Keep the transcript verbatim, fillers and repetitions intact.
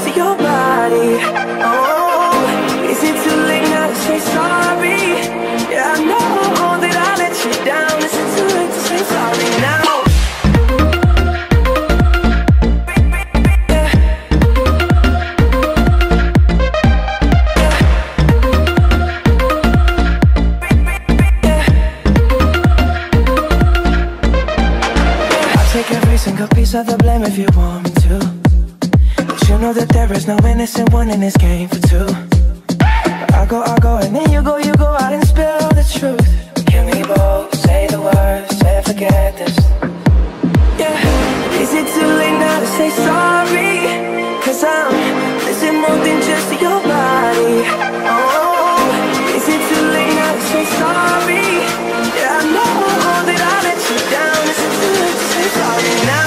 close to your body. Oh, is it too late now to say sorry? Yeah, I know that I let you down. Is it too late to say sorry now? Single piece of the blame if you want me to, but you know that there is no innocent one in this game for two. I go, I go, and then you go, you go out and spill the truth. Can we both say the words and forget this? Yeah, is it too late now to say sorry? Cause I'm missing more than just your body. Oh, is it too late now to say sorry? Yeah, I know that I let you down. Is it too late to say sorry now?